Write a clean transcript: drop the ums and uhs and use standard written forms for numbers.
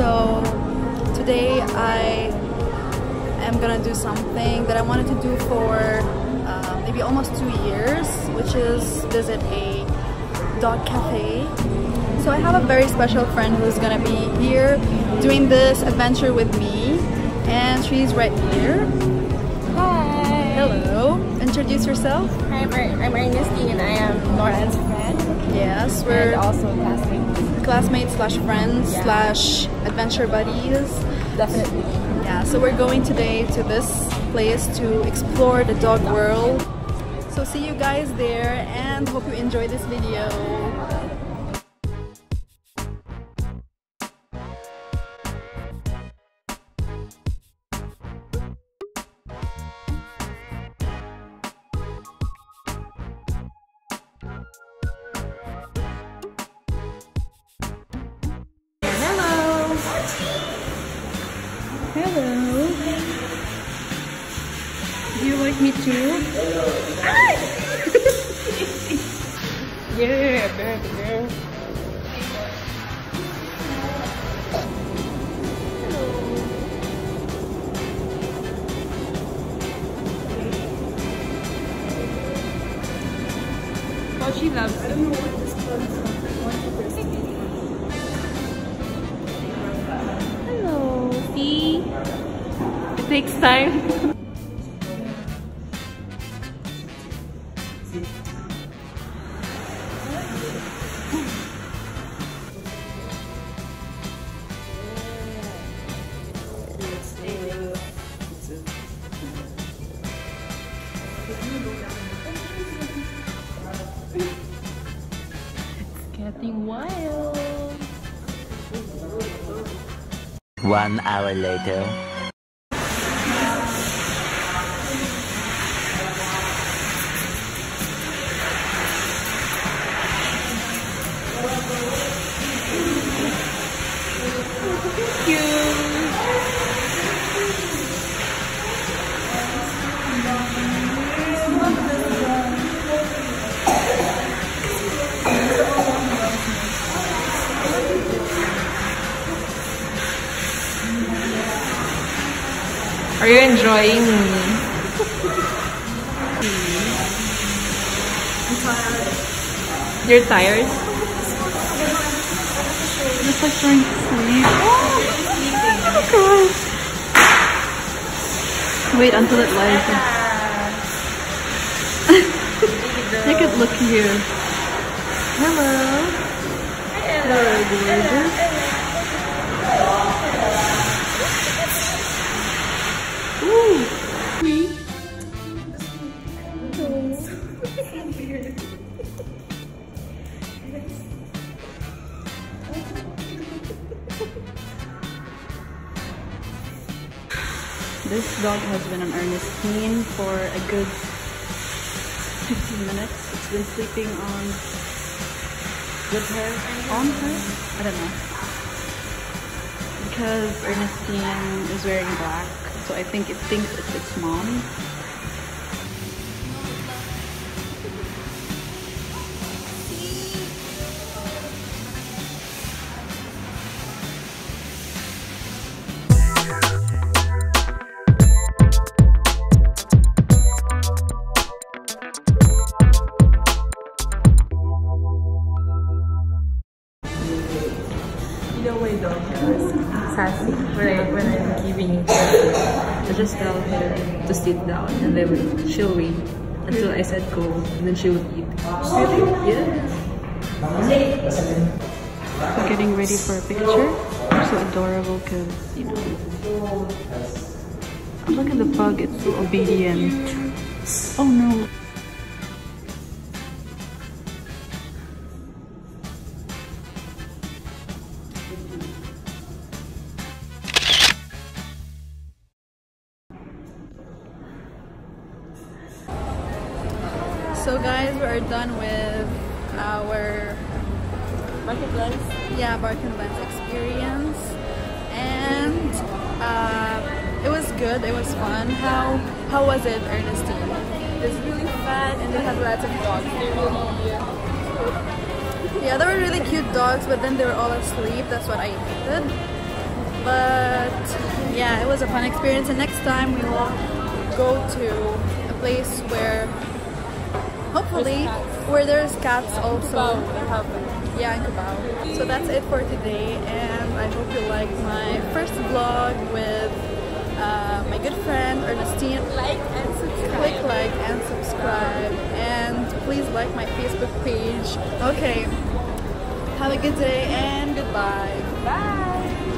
So today I am gonna do something that I wanted to do for maybe almost 2 years, which is visit a dog cafe. So I have a very special friend who's gonna be here doing this adventure with me, and she's right here. Hi! Hello! Introduce yourself. Hi, I'm Ernestine and I am Lauren's friend. Yes, we're also classmates. Classmates slash friends slash adventure buddies. Definitely. Yeah, so we're going today to this place to explore the dog world. So see you guys there and hope you enjoy this video. Hello. Do you like me too? Ah! Yeah, baby girl. Oh, she loves it. I don't know what this is. Hello, see? It takes time. It's getting wild. 1 hour later. Are you enjoying me? I'm tired. You're tired? I'm just like trying to sleep. Oh my gosh. Wait until it lights. Take a look here. Hello. Hello, gorgeous. This dog has been on Ernestine for a good 15 minutes. It's been sleeping on with her, on her? I don't know. Because Ernestine is wearing black, so I think it thinks it's its mom. You know my dog is sassy. When I'm giving it, I just tell her to sit down and then she'll wait until I said go and then she will eat. Really? Yeah. We're getting ready for a picture. They're so adorable because, you know. Oh, look at the pug, it's so obedient. Oh no. So guys, we are done with our Bark and Blends. Yeah, Bark and Blends experience, and it was good. It was fun. How was it, Ernestine? It was really fun, and they had lots of dogs. They were really cute dogs, but then they were all asleep. That's what I hated. But yeah, it was a fun experience, and next time we will go to a place where hopefully where there's cats also. Yeah, in Cubao. So that's it for today, and I hope you liked my first vlog with my good friend Ernestine. Like and subscribe. Click like and subscribe, and please like my Facebook page. Okay, have a good day and goodbye. Bye.